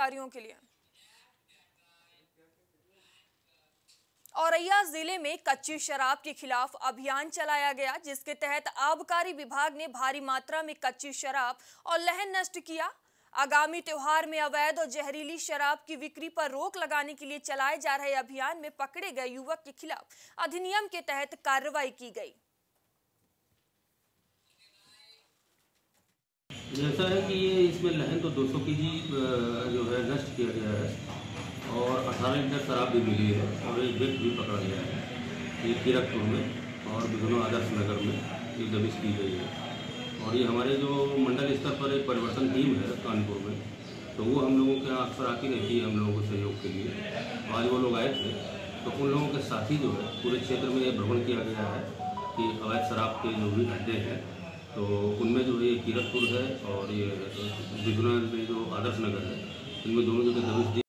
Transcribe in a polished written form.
कार्यों के लिए। औरैया जिले में कच्ची शराब के खिलाफ अभियान चलाया गया, जिसके तहत आबकारी विभाग ने भारी मात्रा में कच्ची शराब और लहन नष्ट किया। आगामी त्योहार में अवैध और जहरीली शराब की बिक्री पर रोक लगाने के लिए चलाए जा रहे अभियान में पकड़े गए युवक के खिलाफ अधिनियम के तहत कार्रवाई की गई। जैसा है कि ये इसमें लहन तो 200 केजी जो है नष्ट किया गया है और 18 लीटर शराब भी मिली है और एक व्यक्ति भी पकड़ा गया है। ये किरकपुर में और बिजनौर आदर्श नगर में ये दबिश की गई है और ये हमारे जो मंडल स्तर पर एक परिवर्तन टीम है कानपुर में, तो वो हम लोगों के यहाँ अक्सर आती रहती है हम लोगों को सहयोग के लिए। आज वो लोग आए थे तो उन लोगों के साथ ही जो है पूरे क्षेत्र में ये भ्रमण किया गया है कि अवैध शराब के जो भी अड्डे हैं तो उनमें जो ये किरकपुर है और ये बिजनौर में जो आदर्श नगर है, इनमें दोनों जगह दबिश